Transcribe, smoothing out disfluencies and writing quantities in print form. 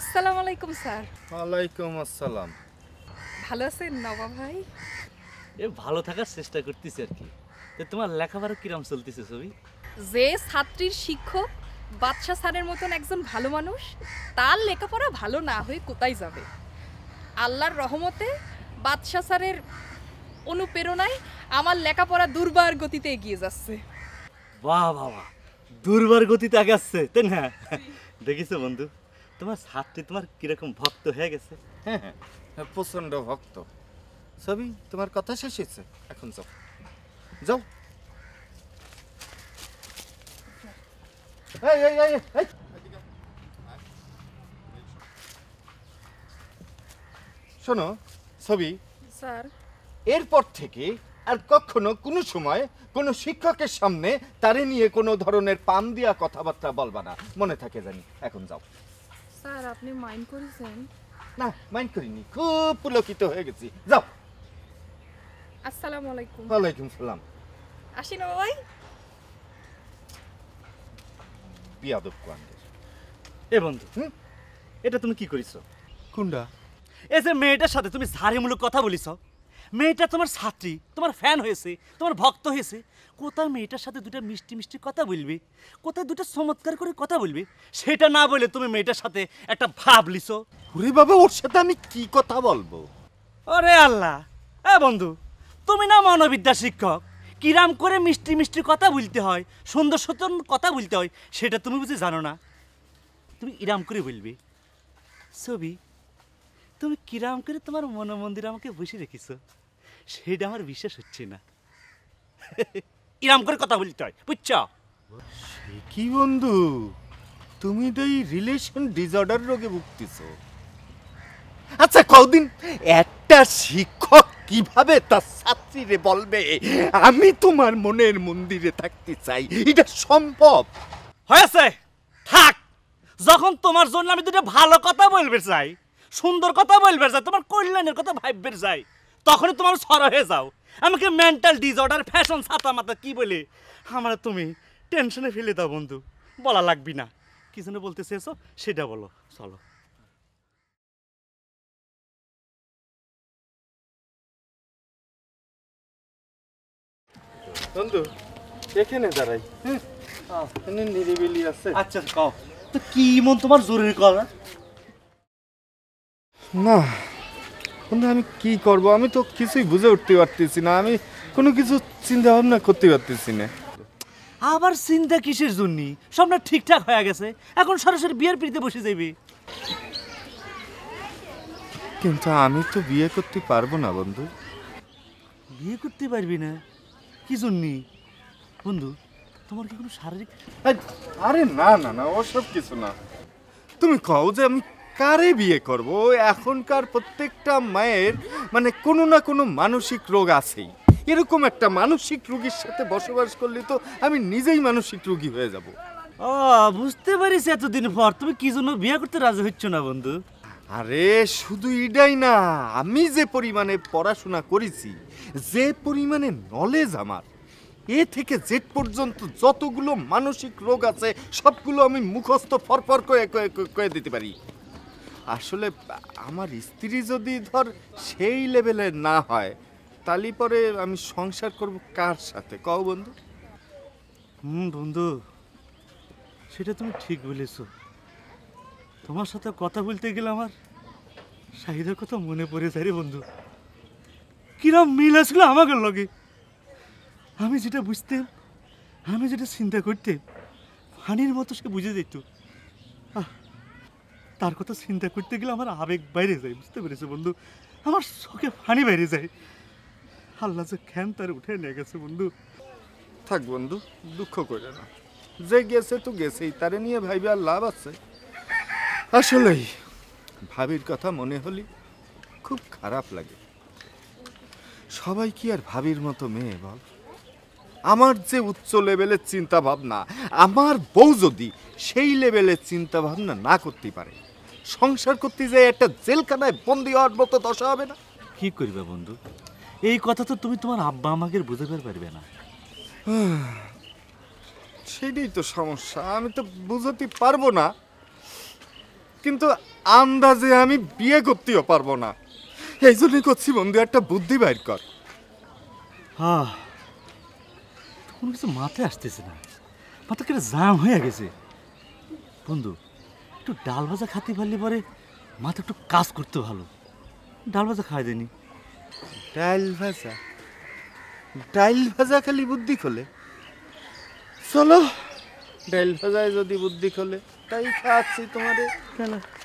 আসসালামু আলাইকুম স্যার। ওয়ালাইকুম আসসালাম। ভালো আছেন নবাব ভাই? এ ভালো থাকার চেষ্টা করতেছি আর কি। তো তোমার লেখাপড়া কিরকম চলতেছে ছবি? যে ছাত্রীর শিক্ষক বাদশা স্যারের মতন একজন ভালো মানুষ, তার লেখাপড়া ভালো না হয়ে কোথায় যাবে। আল্লাহর রহমতে বাদশা স্যারের অনুপ্রেরণায় আমার লেখাপড়া দুর্বার গতিতে এগিয়ে যাচ্ছে। বাহ বাবা, দুর্বার গতিতে আগাচ্ছে তাই না? দেখিছো বন্ধু, তোমার ছাত্রী তোমার কিরকম ভক্ত হয়ে গেছে। হ্যাঁ হ্যাঁ, প্রচণ্ড ভক্ত। ছবি, তোমার কথা শেষ হয়েছে, এখন যাও যাও। এই এই এই এই শোনো ছবি স্যার, এরপর থেকে আর কখনো কোনো সময় কোনো শিক্ষকের সামনে তারে নিয়ে কোনো ধরনের পাম দিয়া কথাবার্তা বলবা না, মনে থাকে জানি। এখন যাও। স্যার আপনি মাইন্ড করেছেন? না মাইন্ড করিনি, খুব পুলকিত হয়ে গেছি। যাও। আসসালামু আলাইকুম। ওয়ালাইকুম সালাম। আসিনা ভাই বিয়াদব কোয়ান্ডে। এ বন্ধু, এটা তুমি কি করিছো? কুন্ডা, এই যে মেয়েটার সাথে তুমি ঝাড়িমূলক কথা বলিছো, মেয়েটা তোমার ছাত্রী, তোমার ফ্যান হয়েছে, তোমার ভক্ত হয়েছে। কোথায় মেয়েটার সাথে দুটো মিষ্টি মিষ্টি কথা বলবে, কোথায় দুটো চমৎকার করে কথা বলবে, সেটা না বলে তুমি মেয়েটার সাথে একটা ভাব লিছো। ওরে বাবা, ওর সাথে আমি কি কথা বলবো? আরে আল্লাহ। এ বন্ধু, তুমি না মানবিদ্যা শিক্ষক, কিরাম করে মিষ্টি মিষ্টি কথা বলতে হয়, সুন্দর সুন্দর কথা বলতে হয়, সেটা তুমি বুঝি জানো না। তুমি ইরাম করে বলবে। ছবি, তুমি কিরাম করে তোমার মনোমন্দির আমাকে বসে রেখেছো, সেটা আমার বিশ্বাস হচ্ছে না। ইরাম করে কথা বলতে হয়, বুঝছ? সে কি বন্ধু, তুমি তো এই রিলেশন ডিসঅর্ডার রোগে ভুগতেছো। আচ্ছা কতদিন একটা শিক্ষক কিভাবে তার ছাত্রীরে বলবে আমি তোমার মনের মন্দিরে থাকতে চাই, এটা সম্ভব? হয়েছে থাক, যখন তোমার জন্য আমি দুটো ভালো কথা বলবে চাই, সুন্দর কথা বলবে চাই, তোমার কল্যাণের কথা ভাববে চাই, তখনই তোমার সরা হয়ে যাও। আমাকে মেন্টাল ডিসঅর্ডার, ফ্যাশন ছাতা মাথা কি বলে আমার তুমি টেনশনে ফেলে দাও। বন্ধু বলা লাগবি না, কি যেন বলতে চেয়েছো সেটা বলো, চলো। বন্ধু এখানে দাঁড়াই, নিরিবিলি আছে। আচ্ছা কও তো, কি মন তোমার জরুরি করা? না বন্ধু, আমি কি করব, আমি তো কিছুই বুঝে উঠতে পারতেছি না, আমি কোনো কিছু চিন্তা ভাবনা করতে পারতেছি না। আবার চিন্তা কিসের জন্য, সব না ঠিকঠাক হয়ে গেছে, এখন সরাসরি বিয়ের পিড়িতে বসে যাবি। কিন্তু আমি তো বিয়ে করতে পারবো না বন্ধু। বিয়ে করতে পারবি না কি জন্য বন্ধু? তোমার কি কোনো শারীরিক? আরে না না না, ওসব কিছু না। তুমি কও যে আমি কারে বিয়ে করব? এখনকার প্রত্যেকটা মায়ের মানে কোনো না কোনো মানসিক রোগ আছেই, এরকম একটা মানসিক রোগীর সাথে বসবাস করলে তো আমি নিজেই মানসিক রোগী হয়ে যাব। ও বুঝতে পারিস, এতদিন পর তুমি কি জন্য বিয়ে করতে রাজি হচ্ছ না বন্ধু? আরে শুধু এটাই না, আমি যে পরিমাণে পড়াশোনা করেছি, যে পরিমাণে নলেজ আমার, এ থেকে জেড পর্যন্ত যতগুলো মানসিক রোগ আছে সবগুলো আমি মুখস্থ ফরফর করে দিতে পারি। আসলে আমার স্ত্রী যদি ধর সেই লেভেলের না হয়, তাহলে পরে আমি সংসার করব কার সাথে কও বন্ধু? বন্ধু সেটা তুমি ঠিক বলেছো। তোমার সাথে কথা বলতে গেলে আমার শাহিদার কথা মনে পড়ে যায় রে বন্ধু। কিরম মিল আসলো আমাকে লগে। আমি যেটা বুঝতেম, আমি যেটা চিন্তা করতেম, ফানির মতো সে বুঝে যেত। তার কথা চিন্তা করতে গেলে আমার আবেগ বাইরে যায়, বুঝতে পেরেছো বন্ধু? আমার চোখে ফানি বাইরে যায়। আল্লাহ যে খ্যান তার উঠে নিয়ে গেছে বন্ধু। থাক বন্ধু, দুঃখ করে না, যে গেছে তো গেছেই, তারে নিয়ে ভাইবে আর লাভ আছে? আসলেই ভাবির কথা মনে হলি খুব খারাপ লাগে। সবাই কি আর ভাবির মতো মেয়ে বল? আমার যে উচ্চ লেভেলের চিন্তা ভাবনা, আমার বউ যদি সেই লেভেলের চিন্তা ভাবনা না করতে পারে, সংসার করতে যায় একটা জেলখানায় বন্দি হওয়ার মতো দশা হবে না। কি করবে বন্ধু, এই কথা তো তুমি তোমার আব্বা আমাকে বুঝাতে পারবে না। সেটাই তো সমস্যা, আমি তো বুঝাতে পারবো না। কিন্তু আন্দাজে আমি বিয়ে করতেও পারবো না। এই জন্যই করছি বন্ধু, একটা বুদ্ধি বাইর কর। হ্যাঁ কোনো কিছু মাথায় আসতেছে না, মাথা কেটে জাম হয়ে গেছে। বন্ধু একটু ডাল ভাজা খাতে পারলে পরে মাথা একটু কাজ করতে ভালো। ডাল ভাজা খাওয়া দেয়নি। ডাল ভাজা, ডাল ভাজা খালি বুদ্ধি খোলে। চলো ডাল ভাজায় যদি বুদ্ধি খোলে তাই খাওয়াচ্ছি তোমাদের।